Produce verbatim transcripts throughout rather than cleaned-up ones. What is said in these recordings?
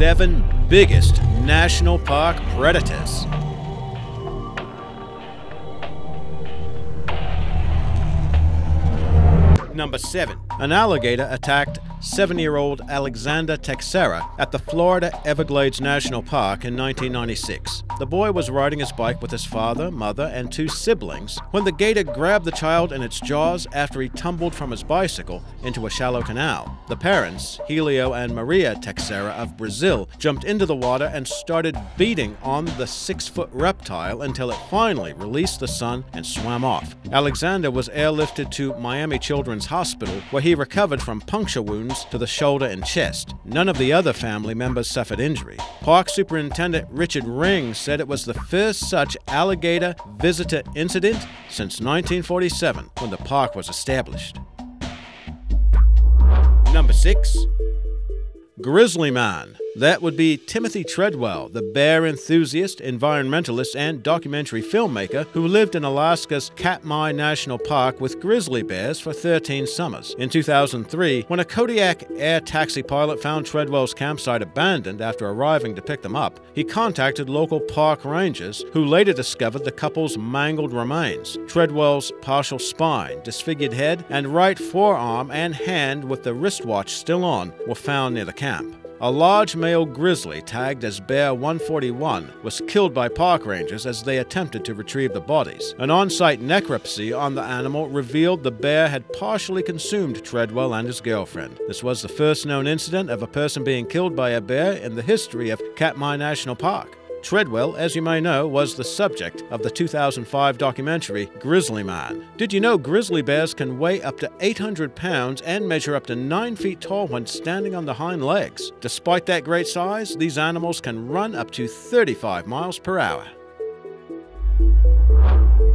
seven biggest national park predators. Number seven, an alligator attacked seven-year-old Alexander Teixeira at the Florida Everglades National Park in nineteen ninety-six. The boy was riding his bike with his father, mother, and two siblings when the gator grabbed the child in its jaws after he tumbled from his bicycle into a shallow canal. The parents, Helio and Maria Teixeira of Brazil, jumped into the water and started beating on the six-foot reptile until it finally released the son and swam off. Alexander was airlifted to Miami Children's Hospital, where he recovered from puncture wounds to the shoulder and chest. None of the other family members suffered injury. Park Superintendent Richard Ring said it was the first such alligator visitor incident since nineteen forty-seven, when the park was established. Number six, Grizzly Man. That would be Timothy Treadwell, the bear enthusiast, environmentalist, and documentary filmmaker who lived in Alaska's Katmai National Park with grizzly bears for thirteen summers. In two thousand three, when a Kodiak air taxi pilot found Treadwell's campsite abandoned after arriving to pick them up, he contacted local park rangers, who later discovered the couple's mangled remains: Treadwell's partial spine, disfigured head, and right forearm and hand with the wristwatch still on were found near the camp. A large male grizzly, tagged as Bear one forty-one, was killed by park rangers as they attempted to retrieve the bodies. An on-site necropsy on the animal revealed the bear had partially consumed Treadwell and his girlfriend. This was the first known incident of a person being killed by a bear in the history of Katmai National Park. Treadwell, as you may know, was the subject of the two thousand five documentary Grizzly Man. Did you know grizzly bears can weigh up to eight hundred pounds and measure up to nine feet tall when standing on the hind legs? Despite that great size, these animals can run up to thirty-five miles per hour.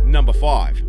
Number five.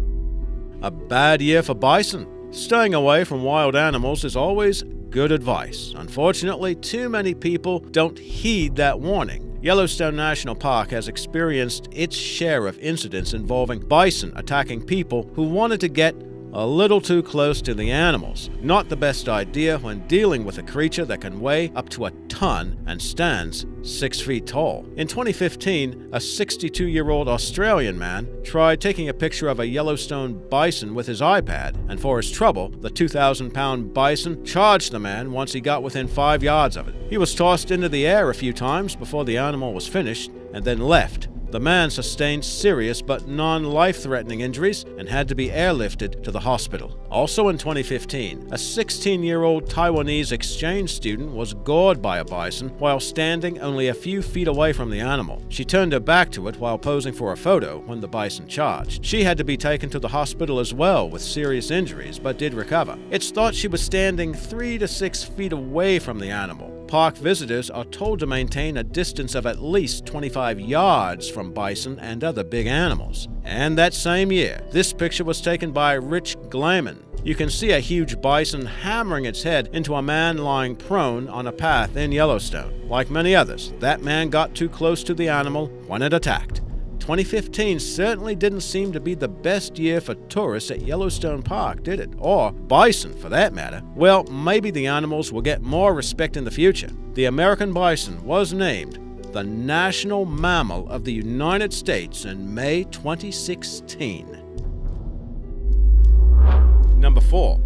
A bad year for bison. Staying away from wild animals is always good advice. Unfortunately, too many people don't heed that warning. Yellowstone National Park has experienced its share of incidents involving bison attacking people who wanted to get a little too close to the animals. Not the best idea when dealing with a creature that can weigh up to a ton and stands six feet tall. In twenty fifteen, a sixty-two-year-old Australian man tried taking a picture of a Yellowstone bison with his iPad, and for his trouble, the two thousand pound bison charged the man once he got within five yards of it. He was tossed into the air a few times before the animal was finished, and then left. The man sustained serious but non-life-threatening injuries and had to be airlifted to the hospital. Also in twenty fifteen, a sixteen-year-old Taiwanese exchange student was gored by a bison while standing only a few feet away from the animal. She turned her back to it while posing for a photo when the bison charged. She had to be taken to the hospital as well with serious injuries, but did recover. It's thought she was standing three to six feet away from the animal. Park visitors are told to maintain a distance of at least twenty-five yards from bison and other big animals. And that same year, this picture was taken by Rich Glamann. You can see a huge bison hammering its head into a man lying prone on a path in Yellowstone. Like many others, that man got too close to the animal when it attacked. twenty fifteen certainly didn't seem to be the best year for tourists at Yellowstone Park, did it? Or bison, for that matter. Well, maybe the animals will get more respect in the future. The American bison was named the National Mammal of the United States in May twenty sixteen. Number four.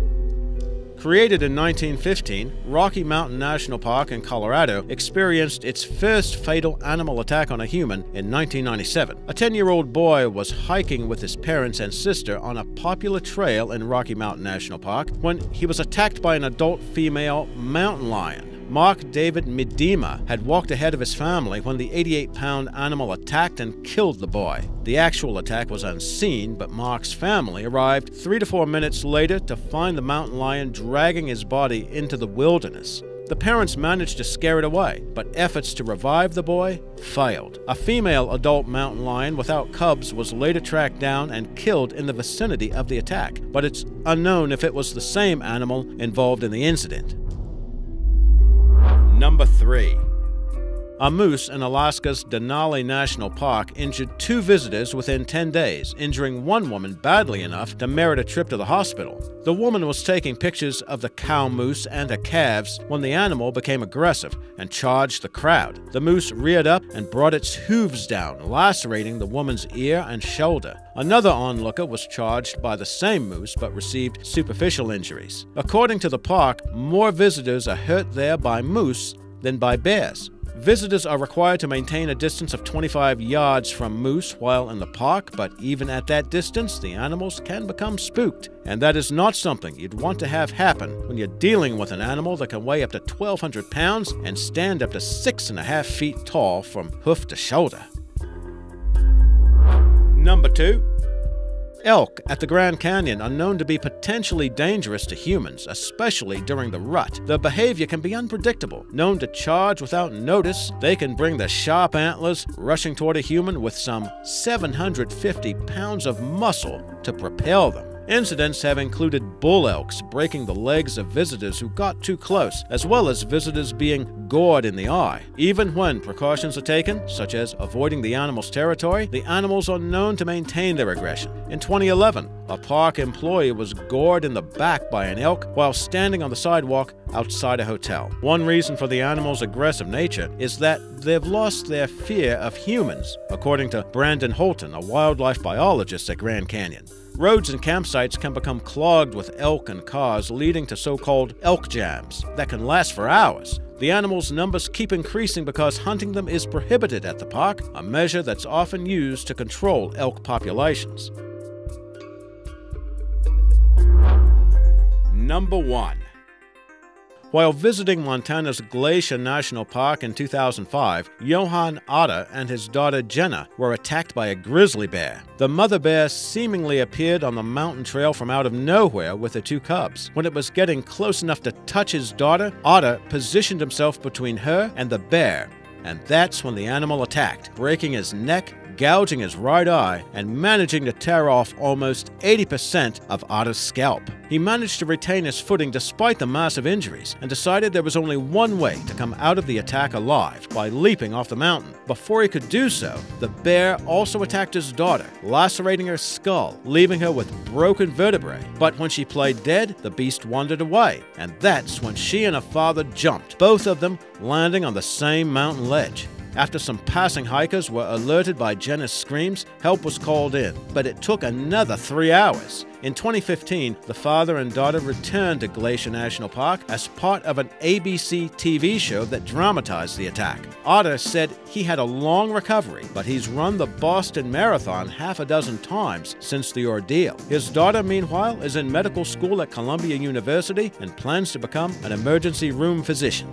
Created in nineteen fifteen, Rocky Mountain National Park in Colorado experienced its first fatal animal attack on a human in nineteen ninety-seven. A ten-year-old boy was hiking with his parents and sister on a popular trail in Rocky Mountain National Park when he was attacked by an adult female mountain lion. Mark David Miedema had walked ahead of his family when the eighty-eight pound animal attacked and killed the boy. The actual attack was unseen, but Mark's family arrived three to four minutes later to find the mountain lion dragging his body into the wilderness. The parents managed to scare it away, but efforts to revive the boy failed. A female adult mountain lion without cubs was later tracked down and killed in the vicinity of the attack, but it's unknown if it was the same animal involved in the incident. Number three. A moose in Alaska's Denali National Park injured two visitors within ten days, injuring one woman badly enough to merit a trip to the hospital. The woman was taking pictures of the cow moose and her calves when the animal became aggressive and charged the crowd. The moose reared up and brought its hooves down, lacerating the woman's ear and shoulder. Another onlooker was charged by the same moose but received superficial injuries. According to the park, more visitors are hurt there by moose than by bears. Visitors are required to maintain a distance of twenty-five yards from moose while in the park, but even at that distance, the animals can become spooked. And that is not something you'd want to have happen when you're dealing with an animal that can weigh up to twelve hundred pounds and stand up to six and a half feet tall from hoof to shoulder. Number two. Elk at the Grand Canyon are known to be potentially dangerous to humans, especially during the rut. Their behavior can be unpredictable. Known to charge without notice, they can bring the sharp antlers rushing toward a human with some seven hundred fifty pounds of muscle to propel them. Incidents have included bull elks breaking the legs of visitors who got too close, as well as visitors being gored in the eye. Even when precautions are taken, such as avoiding the animal's territory, the animals are known to maintain their aggression. In twenty eleven, a park employee was gored in the back by an elk while standing on the sidewalk outside a hotel. One reason for the animal's aggressive nature is that they've lost their fear of humans, according to Brandon Holton, a wildlife biologist at Grand Canyon. Roads and campsites can become clogged with elk and cars, leading to so-called elk jams that can last for hours. The animals' numbers keep increasing because hunting them is prohibited at the park, a measure that's often used to control elk populations. Number one. While visiting Montana's Glacier National Park in two thousand five, Johann Otter and his daughter Jenna were attacked by a grizzly bear. The mother bear seemingly appeared on the mountain trail from out of nowhere with her two cubs. When it was getting close enough to touch his daughter, Otter positioned himself between her and the bear, and that's when the animal attacked, breaking his neck, gouging his right eye, and managing to tear off almost eighty percent of Otter's scalp. He managed to retain his footing despite the massive injuries and decided there was only one way to come out of the attack alive, by leaping off the mountain. Before he could do so, the bear also attacked his daughter, lacerating her skull, leaving her with broken vertebrae. But when she played dead, the beast wandered away, and that's when she and her father jumped, both of them landing on the same mountain ledge. After some passing hikers were alerted by Jenna's screams, help was called in, but it took another three hours. In twenty fifteen, the father and daughter returned to Glacier National Park as part of an A B C T V show that dramatized the attack. Otter said he had a long recovery, but he's run the Boston Marathon half a dozen times since the ordeal. His daughter, meanwhile, is in medical school at Columbia University and plans to become an emergency room physician.